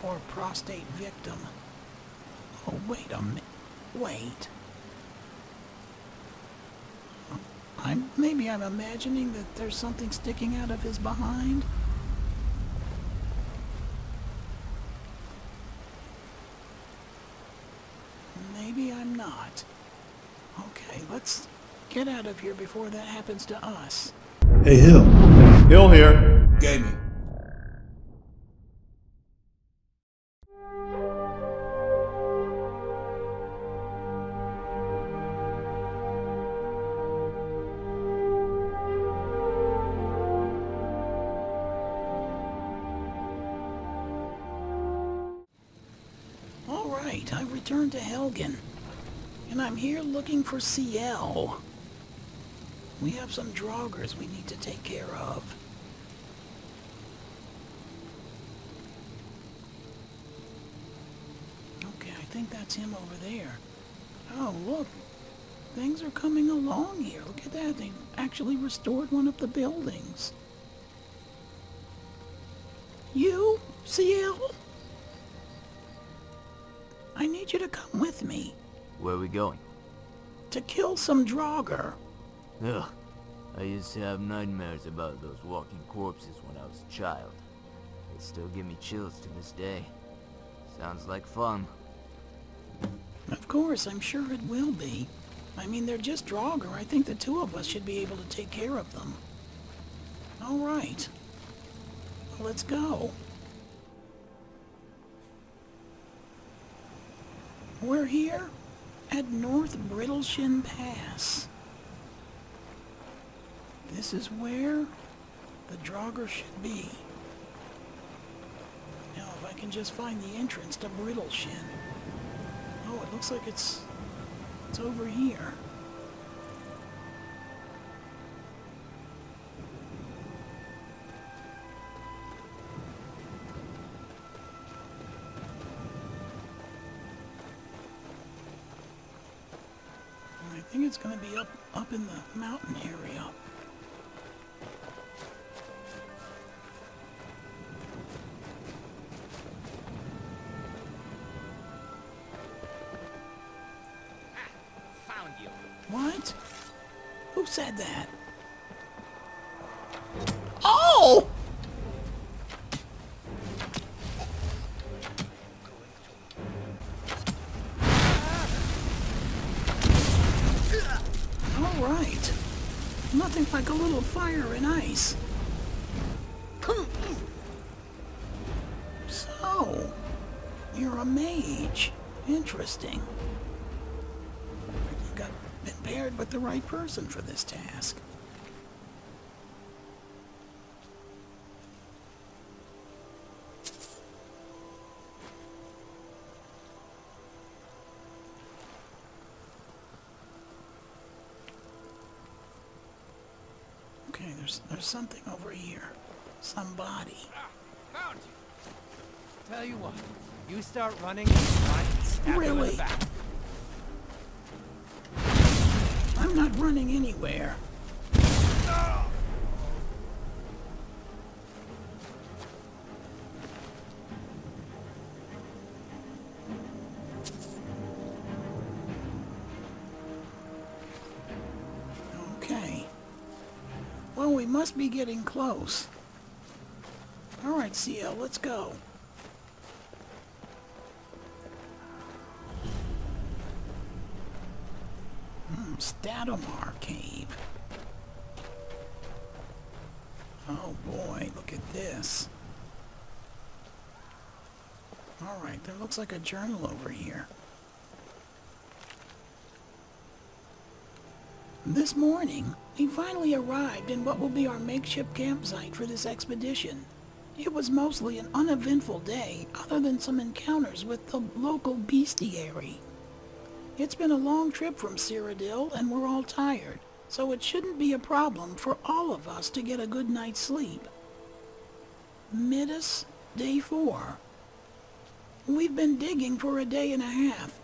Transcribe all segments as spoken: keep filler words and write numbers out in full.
Poor prostate victim. Oh, wait a minute. Wait. I'm, maybe I'm imagining that there's something sticking out of his behind? Maybe I'm not. Okay, let's get out of here before that happens to us. Hey, Hill. Hill Here! Gaming. Returned to Helgen, and I'm here looking for C L. We have some Draugrs we need to take care of. Okay, I think that's him over there. Oh, look. Things are coming along here. Look at that. They actually restored one of the buildings. You, C L? I need you to come with me. Where are we going? To kill some Draugr. Ugh. I used to have nightmares about those walking corpses when I was a child. They still give me chills to this day. Sounds like fun. Of course, I'm sure it will be. I mean, they're just Draugr. I think the two of us should be able to take care of them. All right. Well, let's go. We're here at North Brittleshin Pass. This is where the Draugr should be. Now, if I can just find the entrance to Brittleshin. Oh, it looks like it's it's over here. I think it's going to be up, up in the mountain area. Ah, found you. What? Who said that? Oh! Nothing like a little fire and ice. So, you're a mage. Interesting. You got been paired with the right person for this task. There's, there's something over here. Somebody. Ah, found you. Tell you what, you start running and really? Back. I'm not running anywhere. Oh. We must be getting close. All right, C L, let's go. Hmm, Statomar Cave. Oh boy, look at this. All right, there looks like a journal over here. This morning, we finally arrived in what will be our makeshift campsite for this expedition. It was mostly an uneventful day, other than some encounters with the local bestiary. It's been a long trip from Cyrodiil, and we're all tired, so it shouldn't be a problem for all of us to get a good night's sleep. Middas, Day four. We've been digging for a day and a half,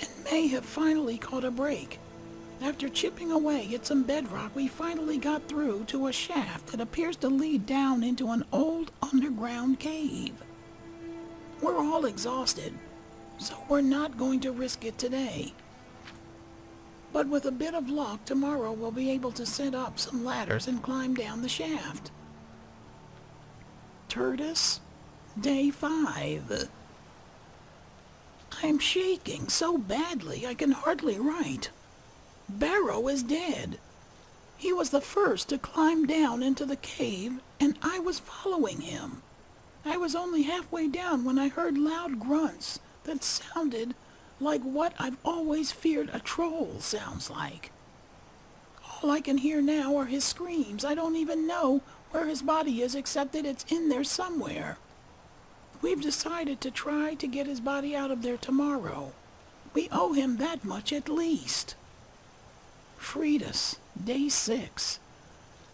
and may have finally caught a break. After chipping away at some bedrock, we finally got through to a shaft that appears to lead down into an old underground cave. We're all exhausted, so we're not going to risk it today. But with a bit of luck, tomorrow we'll be able to set up some ladders and climb down the shaft. Turtus, day five. I'm shaking so badly I can hardly write. Barrow is dead. He was the first to climb down into the cave, and I was following him. I was only halfway down when I heard loud grunts that sounded like what I've always feared a troll sounds like. All I can hear now are his screams. I don't even know where his body is except that it's in there somewhere. We've decided to try to get his body out of there tomorrow. We owe him that much at least. Fredas, day six.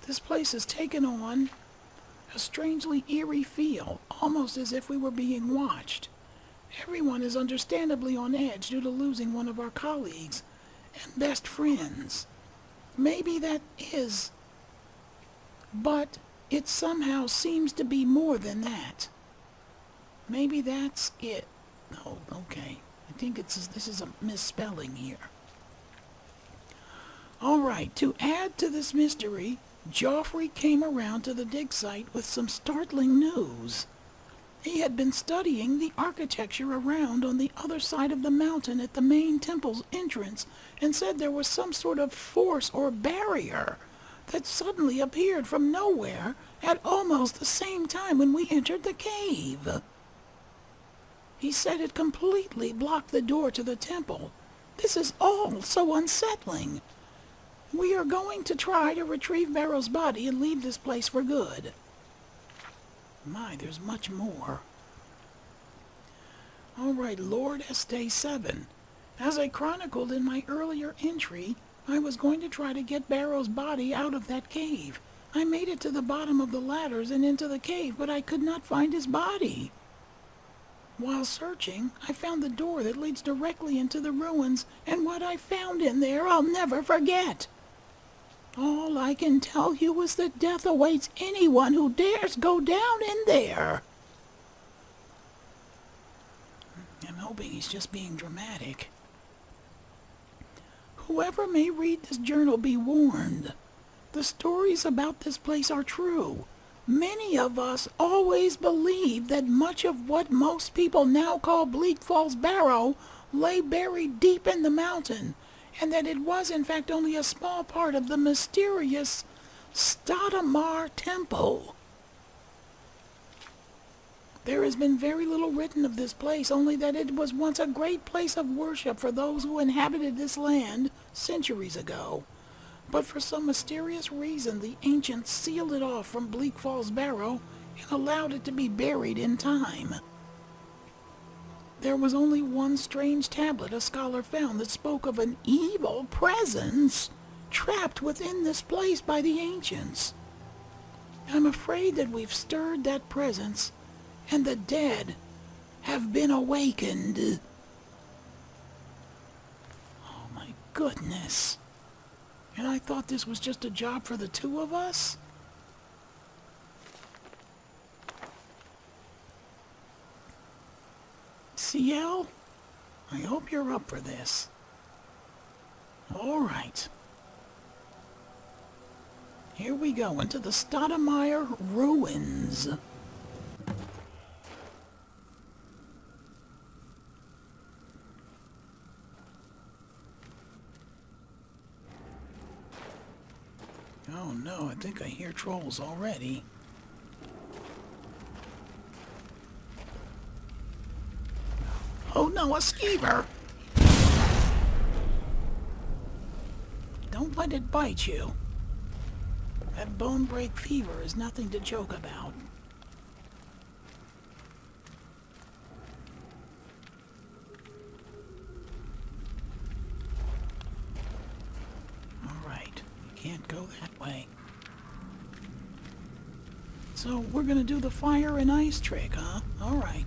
This place has taken on a strangely eerie feel, almost as if we were being watched. Everyone is understandably on edge due to losing one of our colleagues and best friends. Maybe that is, but it somehow seems to be more than that. Maybe that's it. Oh, okay. I think it's this is a misspelling here. All right, to add to this mystery, Joffrey came around to the dig site with some startling news. He had been studying the architecture around on the other side of the mountain at the main temple's entrance and said there was some sort of force or barrier that suddenly appeared from nowhere at almost the same time when we entered the cave. He said it completely blocked the door to the temple. This is all so unsettling. We are going to try to retrieve Barrow's body and leave this place for good. My, there's much more. All right, Lord S. Day seven. As I chronicled in my earlier entry, I was going to try to get Barrow's body out of that cave. I made it to the bottom of the ladders and into the cave, but I could not find his body. While searching, I found the door that leads directly into the ruins, and what I found in there I'll never forget. All I can tell you is that death awaits anyone who dares go down in there. I'm hoping he's just being dramatic. Whoever may read this journal, be warned. The stories about this place are true. Many of us always believed that much of what most people now call Bleak Falls Barrow lay buried deep in the mountain, and that it was in fact only a small part of the mysterious Stadamar Temple. There has been very little written of this place, only that it was once a great place of worship for those who inhabited this land centuries ago. But for some mysterious reason, the ancients sealed it off from Bleak Falls Barrow and allowed it to be buried in time. There was only one strange tablet a scholar found that spoke of an evil presence trapped within this place by the ancients. I'm afraid that we've stirred that presence, and the dead have been awakened. Oh my goodness. And I thought this was just a job for the two of us? C L, I hope you're up for this. All right. Here we go, into the Stoudemire Ruins. Oh no, I think I hear trolls already. Oh no, a skeever! Don't let it bite you. That bone-break fever is nothing to joke about. Can't go that way. So we're gonna do the fire and ice trick, huh? All right.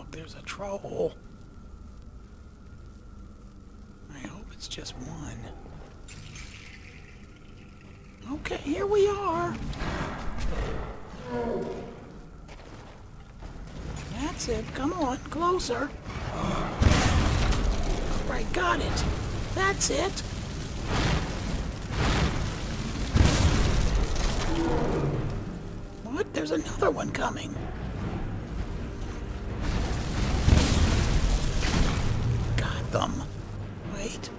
look, there's a troll. I hope it's just one. Okay, here we are. That's it. Come on, closer. All right, got it. That's it. What? There's another one coming. Got them. Wait.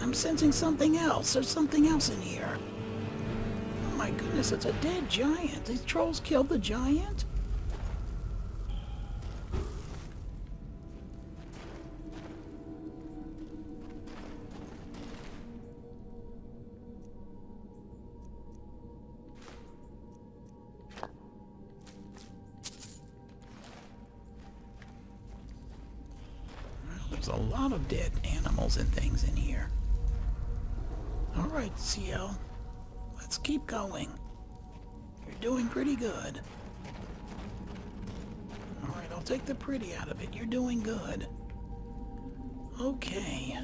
I'm sensing something else. There's something else in here. Oh my goodness, it's a dead giant. These trolls killed the giant? There's a lot of dead animals and things in here. All right, C L. Let's keep going. You're doing pretty good. All right, I'll take the pretty out of it. You're doing good. Okay.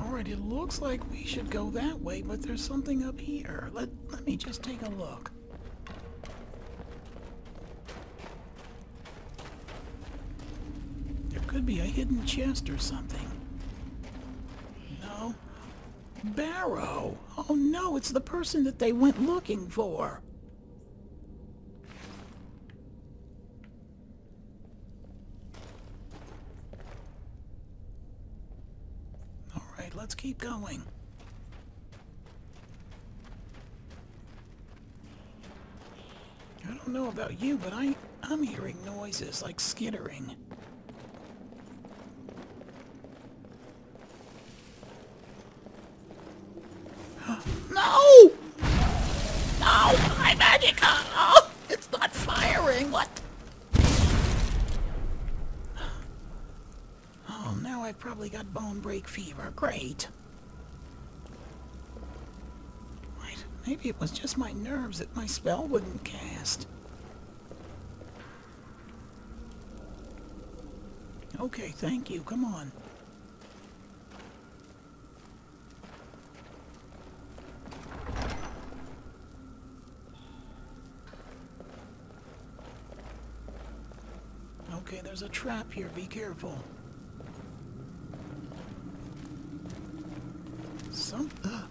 All right, it looks like we should go that way, but there's something up here. Let, let me just take a look. There could be a hidden chest or something. Barrow! Oh no, it's the person that they went looking for! Alright, let's keep going. I don't know about you, but I, I'm hearing noises like skittering. No! No! My magic! Oh, it's not firing! What? Oh, now I've probably got bone-break fever. Great. Wait, maybe it was just my nerves that my spell wouldn't cast. Okay, thank you. Come on. Okay, there's a trap here. Be careful. Some... Uh.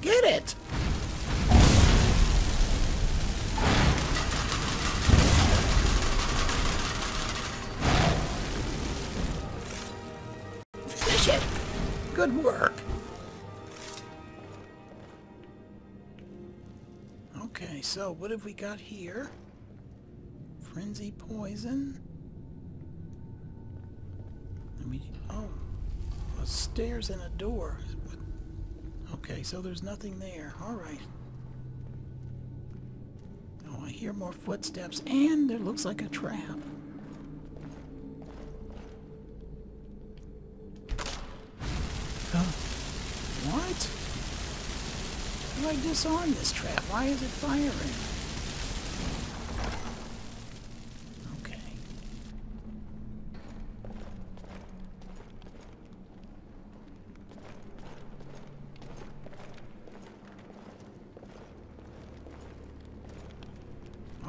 Get it! Finish it! Good work. Okay, so what have we got here? Frenzy poison. I mean, oh, a stairs and a door. Okay, so there's nothing there. All right. Oh, I hear more footsteps, and there looks like a trap. What? How do I disarm this trap? Why is it firing? Okay.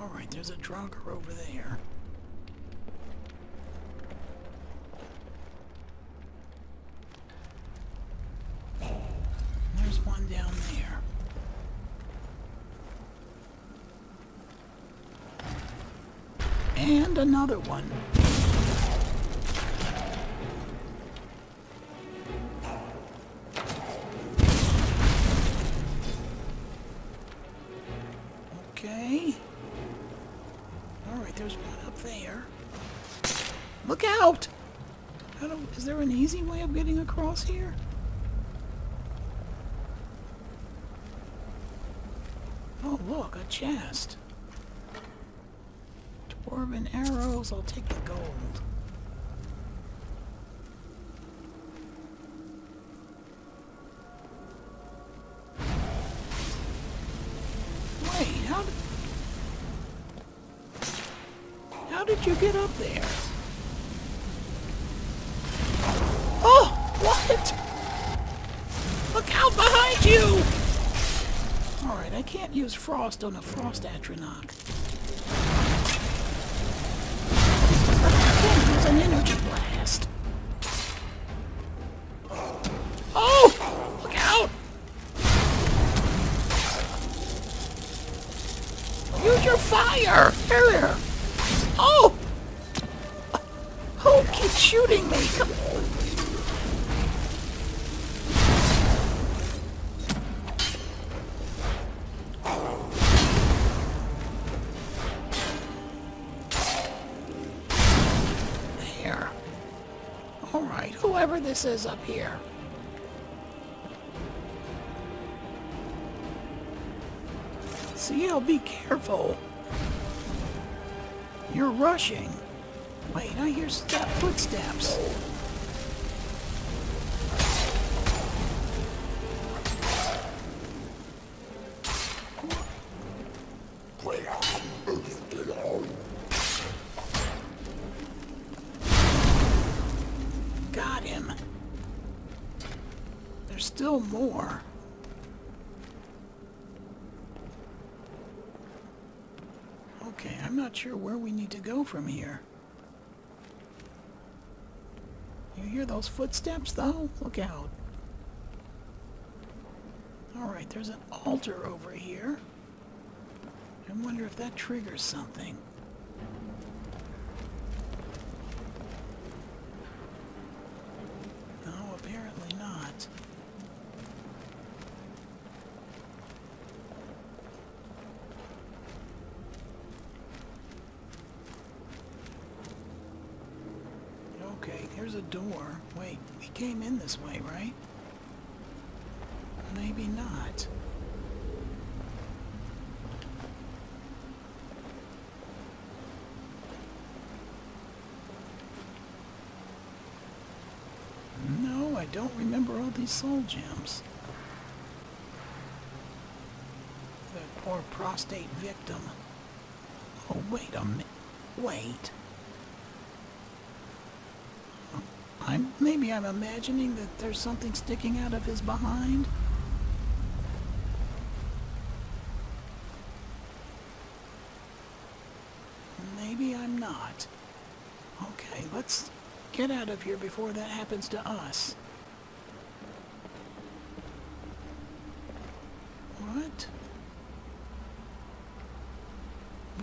Alright, there's a Draugr over there. Down there. And another one. Okay. Alright, there's one up there. Look out! How do, is there an easy way of getting across here? Oh, look, a chest. Dwarven arrows, I'll take the gold. did you get up there? Oh, what? Look out behind you! Alright, I can't use frost on a frost atronach. But I can use an energy blast. Oh! Look out! Use your fire! Here! Oh! Who keeps shooting me? Come on! Whoever this is up here. See, I'll be careful. You're rushing. Wait, I hear step footsteps. Still more. Okay, I'm not sure where we need to go from here. You hear those footsteps though? Look out. Alright, there's an altar over here. I wonder if that triggers something. A door. Wait, we came in this way, right? Maybe not. No, I don't remember all these soul gems. That poor prostate victim. Oh, wait a minute. Wait. I'm, maybe I'm imagining that there's something sticking out of his behind. Maybe I'm not. Okay, let's get out of here before that happens to us. What?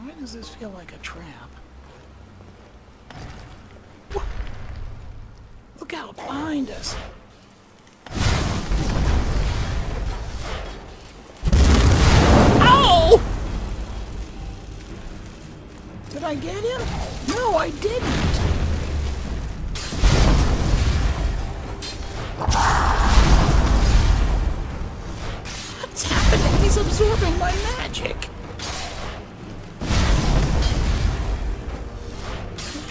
Why does this feel like a trap? Out behind us. Ow! Did I get him? No, I didn't. What's happening? He's absorbing my magic.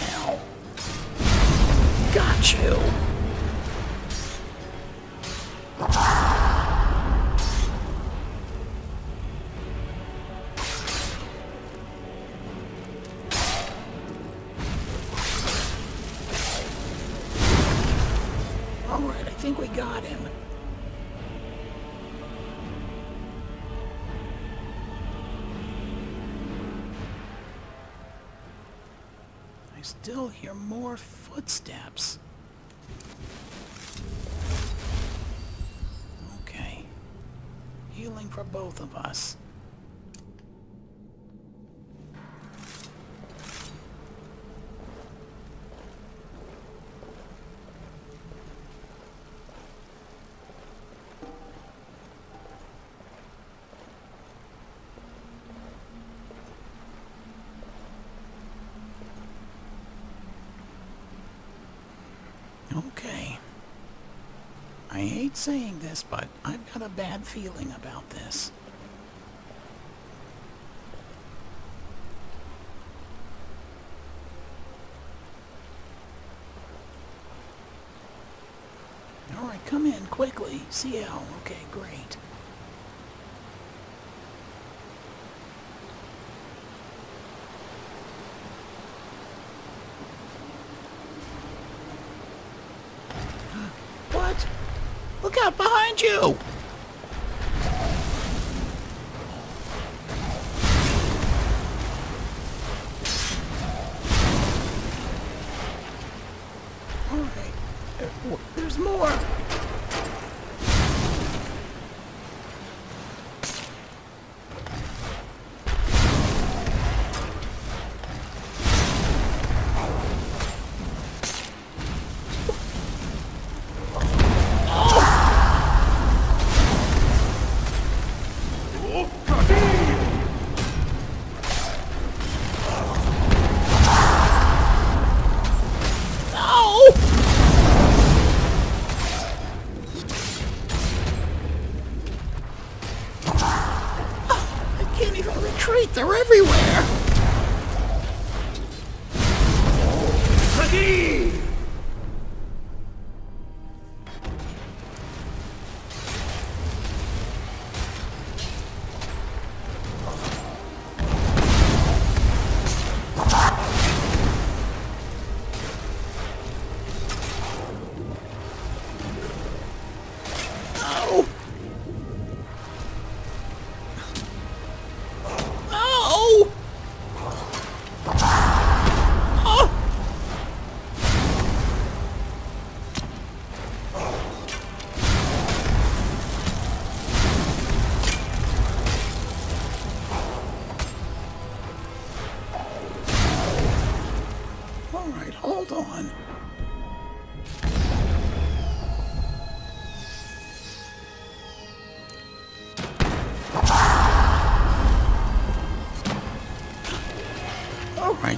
Ow. Got you. Still hear more footsteps. Okay. Healing for both of us. Okay. I hate saying this, but I've got a bad feeling about this. Alright, come in quickly. C L. Okay, great. Look out behind you!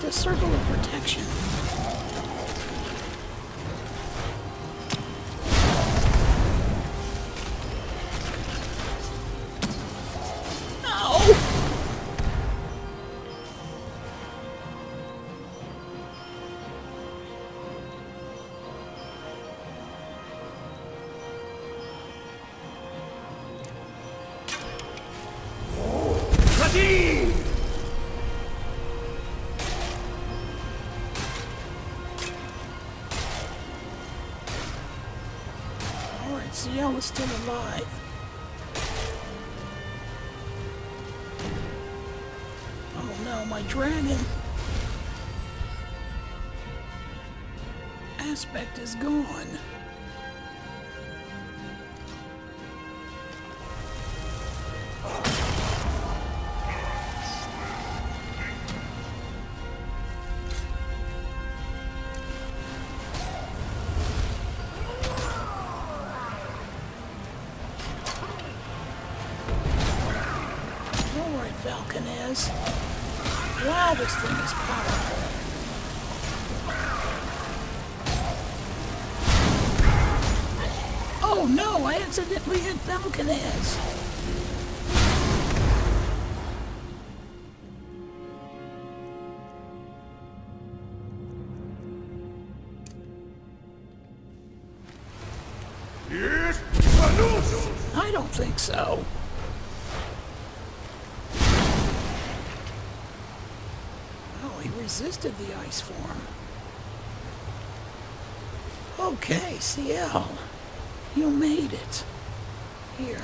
Circle of protection. Cyrodiil was still alive. Oh no, my dragon aspect is gone. I don't think so. Oh, he resisted the ice form. Okay, C L. You made it. Here.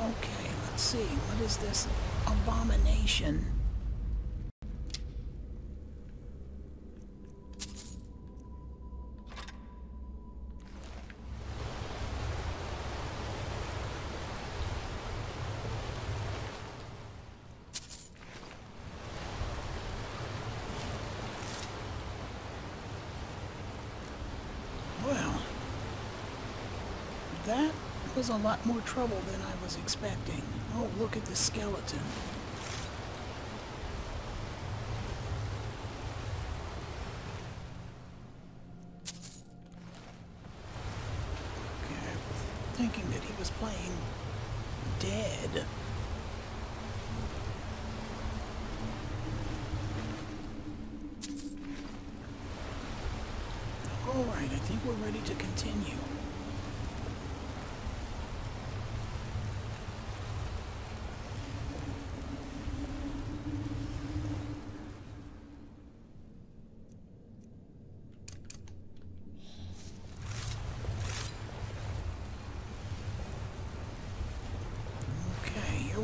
Okay, let's see. What is this abomination? A lot more trouble than I was expecting. Oh, look at the skeleton. Okay, thinking that he was playing dead. All right, I think we're ready to continue.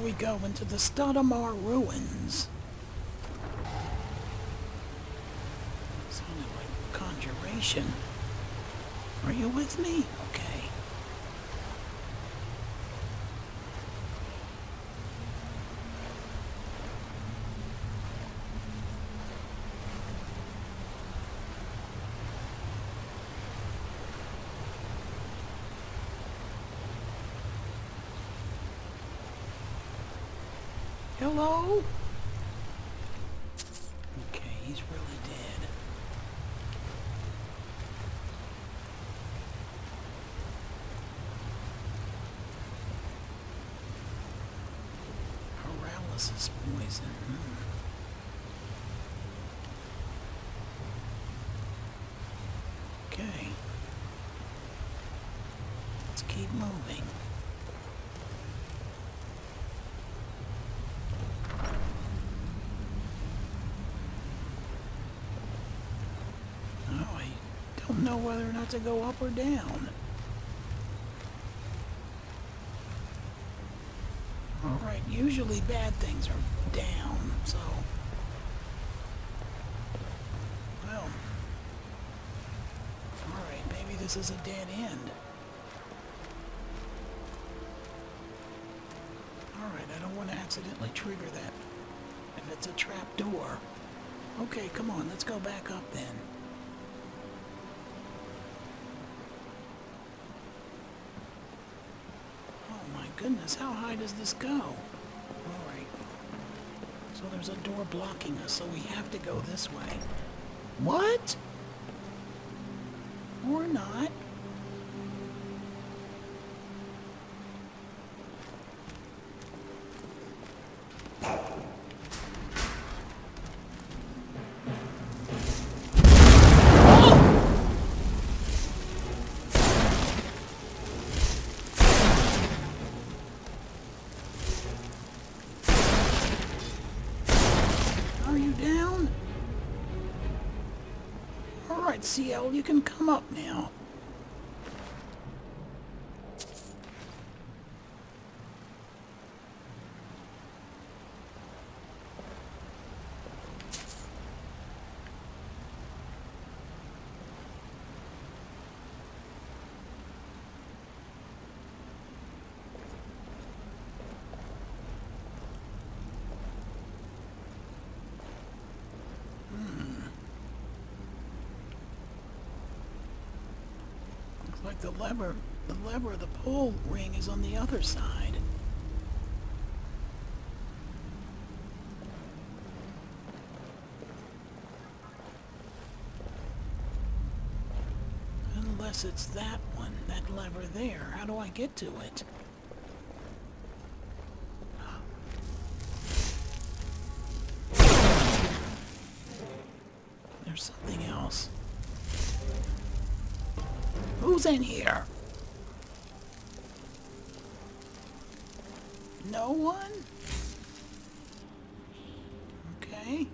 we go into the Stadamar Ruins. Sounded like conjuration. Are you with me? Okay. Hello? Okay, he's really dead. Paralysis poison. Mm. Okay. Let's keep moving. Know whether or not to go up or down. Alright, usually bad things are down, so... Well... Alright, maybe this is a dead end. Alright, I don't want to accidentally trigger that if it's a trap door. Okay, come on, let's go back up then. Goodness, how high does this go? Alright. So there's a door blocking us, so we have to go this way. What? Or not. C L, you can come up now. Like the lever, the lever, the pull ring is on the other side. Unless it's that one, that lever there. How do I get to it? There's something else. Who's in here? No one? Okay.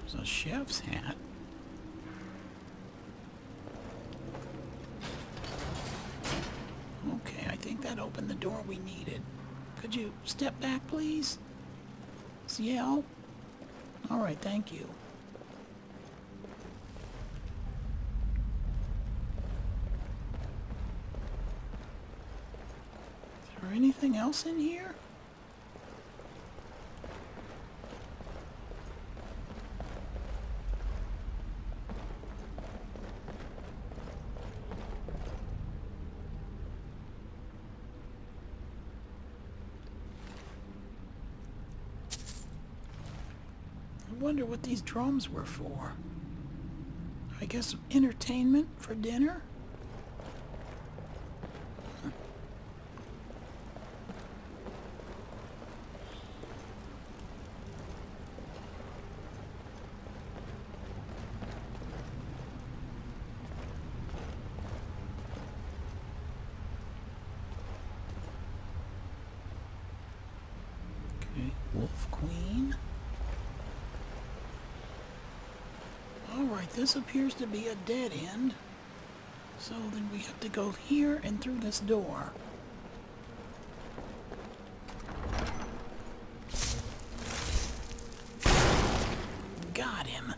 There's a chef's hat. Open the door we needed. Could you step back, please? C L? Alright, thank you. Is there anything else in here? I wonder what these drums were for. I guess entertainment for dinner? Huh. Okay, Wolf Queen. Alright, this appears to be a dead end. So then we have to go here and through this door. Got him.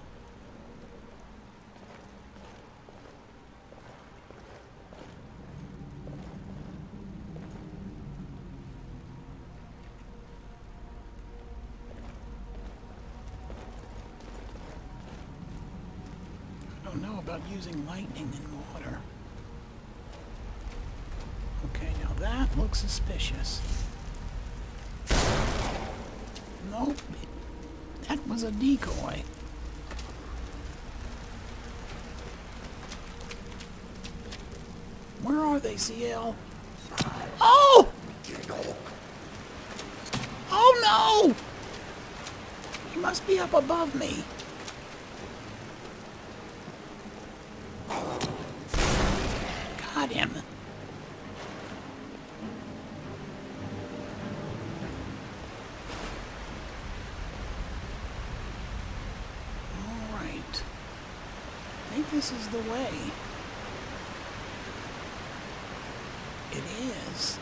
Using lightning and water. Okay, now that looks suspicious. Nope. That was a decoy. Where are they, C L? Oh! Oh no! He must be up above me. Him. All right. I think this is the way. It is.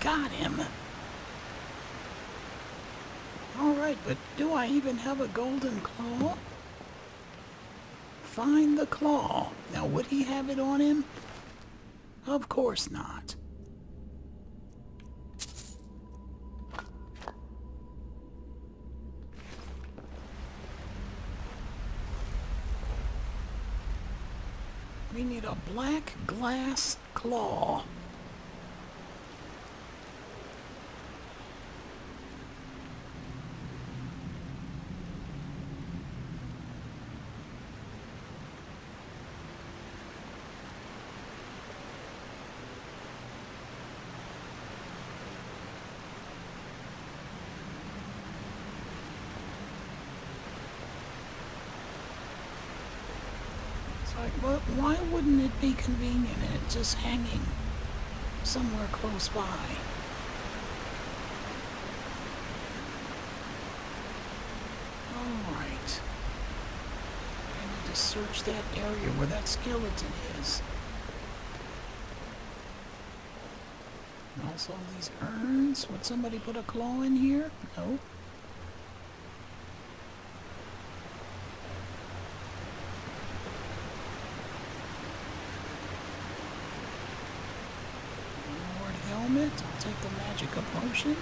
Got him. But do I even have a golden claw? Find the claw. Now, would he have it on him? Of course not. We need a black glass claw. But why wouldn't it be convenient and it's just hanging somewhere close by? Alright. I need to search that area where that skeleton is. And also these urns. Would somebody put a claw in here? Nope. I'll take the magic potion.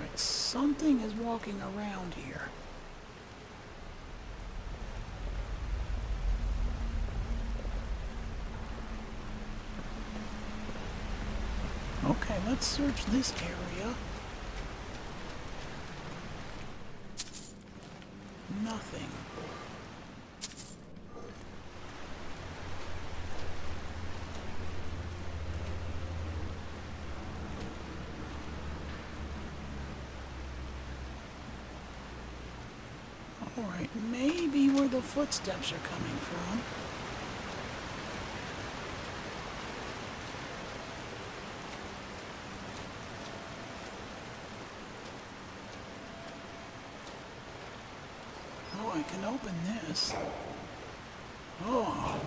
Alright, something is walking around here. Okay, let's search this area. Nothing. Alright, maybe where the footsteps are coming from. Oh, I can open this. Oh,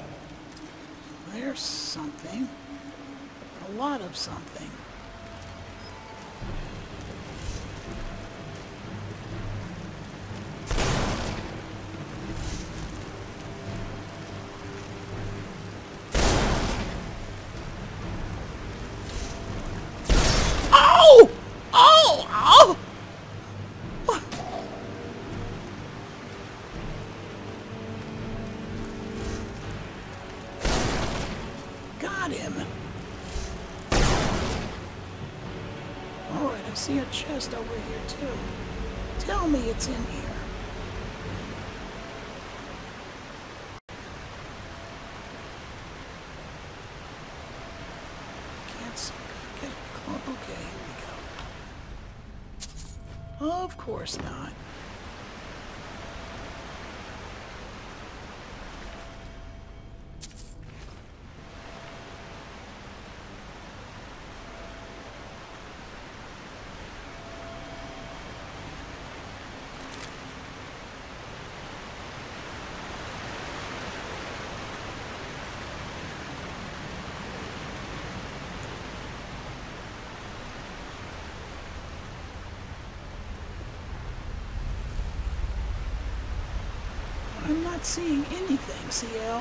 there's something. A lot of something. Chest over here too. Tell me it's in here. Can't see. Get a clump. Okay, here we go. Of course not. I'm not seeing anything, C L.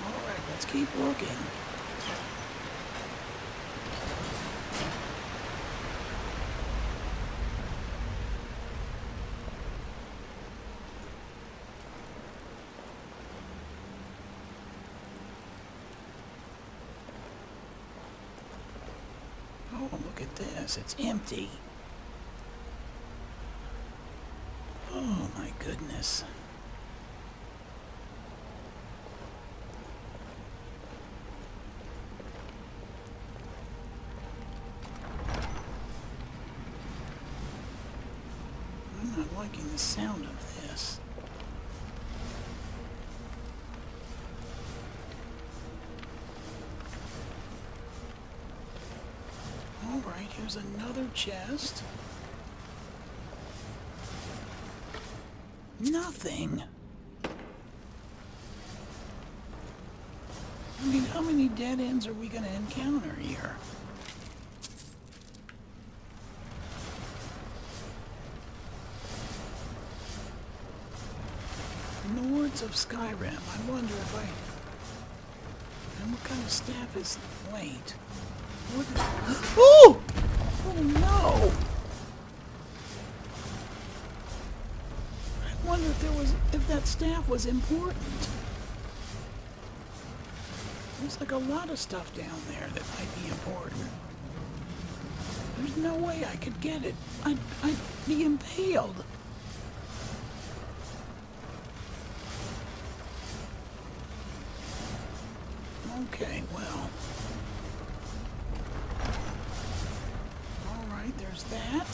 Alright, let's keep looking. It's empty. Oh my goodness. I'm not liking the sound of this. There's another chest. Nothing. I mean, how many dead ends are we going to encounter here? In the words of Skyrim, I wonder if I... And what kind of staff is... Wait. What is... Ooh! Oh no! I wonder if there was, if that staff was important. There's like a lot of stuff down there that might be important. There's no way I could get it. I'd, I'd be impaled. Okay, well. There's that.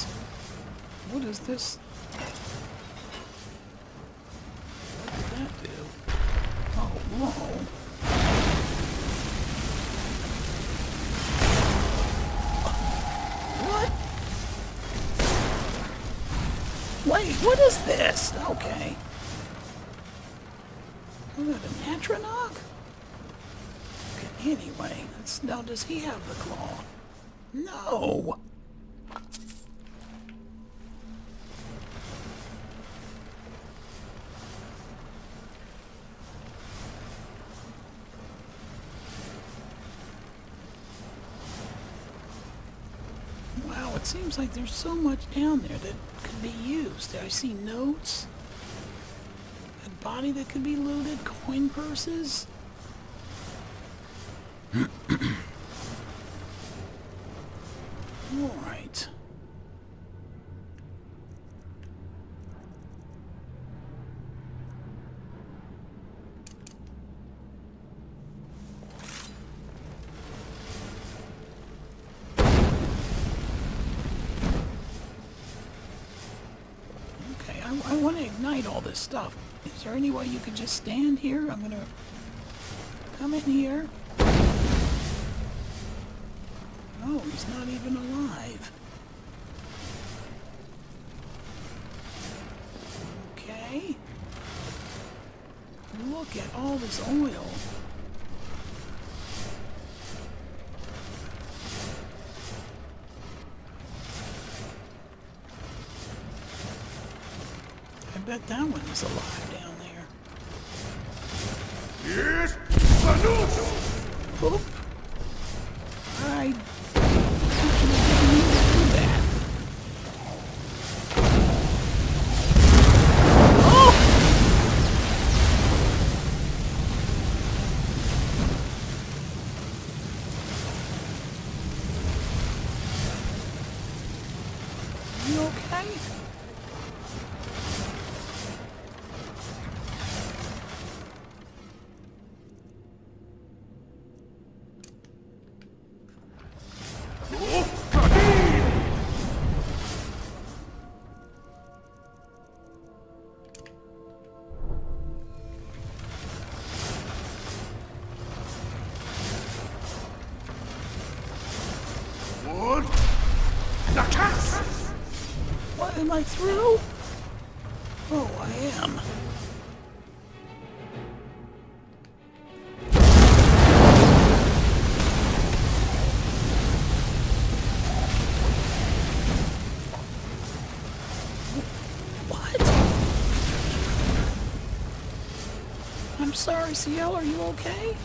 What is this? What did that do? Oh, whoa. What? Wait, what is this? Okay. Is that an atronach? Okay, anyway, that's, now does he have the claw? No! It seems like there's so much down there that could be used. I see notes, a body that could be looted, coin purses. All right. All this stuff. Is there any way you could just stand here? I'm gonna come in here. Oh, he's not even alive. Okay. Look at all this oil. I bet that one is alive down there. Yes! Oop. I didn't mean to do that. Oh! You okay? sword. The cast! What, am I through? Oh, I am. What? I'm sorry, C L, are you okay?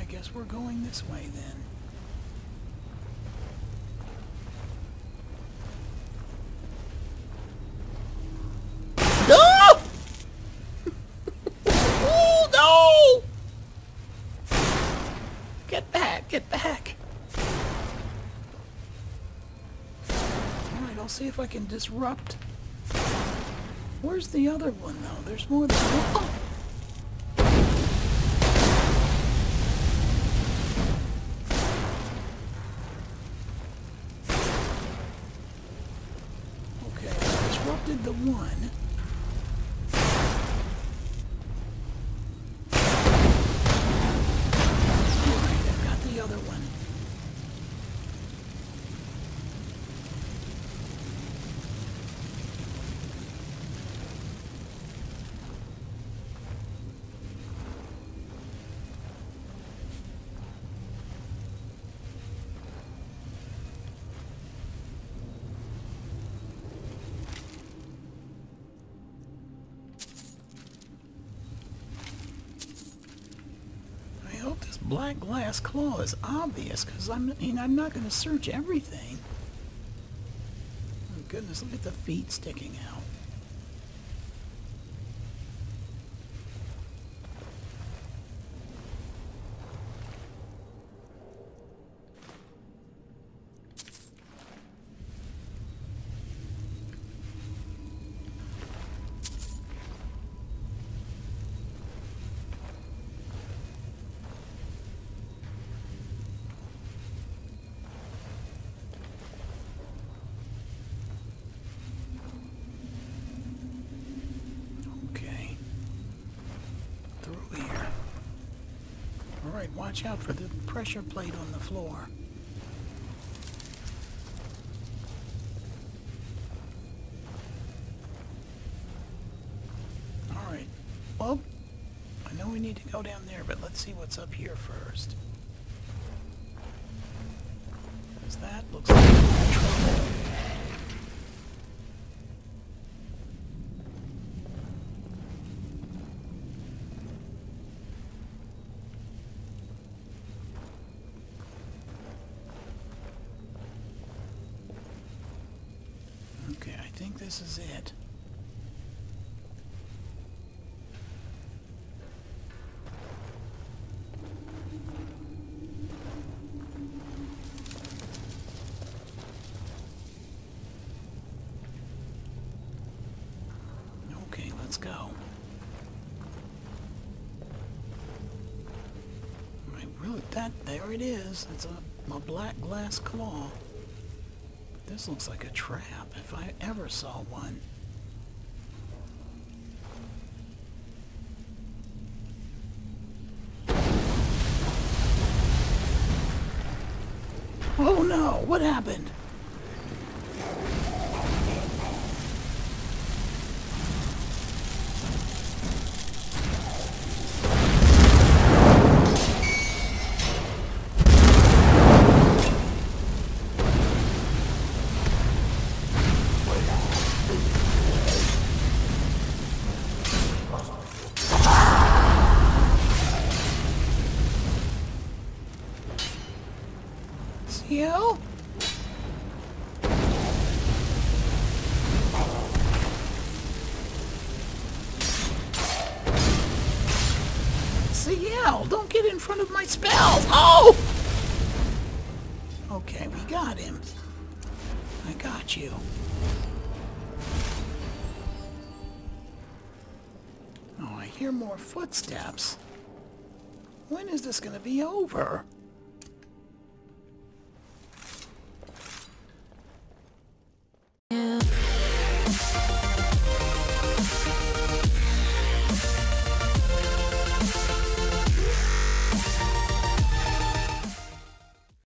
I guess we're going this way then. No! Oh no! Get back, get back. Alright, I'll see if I can disrupt. Where's the other one though? There's more than one. Oh! One. Black glass claw is obvious because I'm, you know, I'm not going to search everything. Oh goodness, look at the feet sticking out. Watch out for the pressure plate on the floor. Alright, well, I know we need to go down there, but let's see what's up here first. Because that looks like trouble. This is it. Okay, let's go. I really, that, there it is. It's a, a black glass claw. This looks like a trap, if I ever saw one. Oh no! What happened? You? Ciel, don't get in front of my spells! Oh! Okay, we got him. I got you. Oh, I hear more footsteps. When is this gonna be over?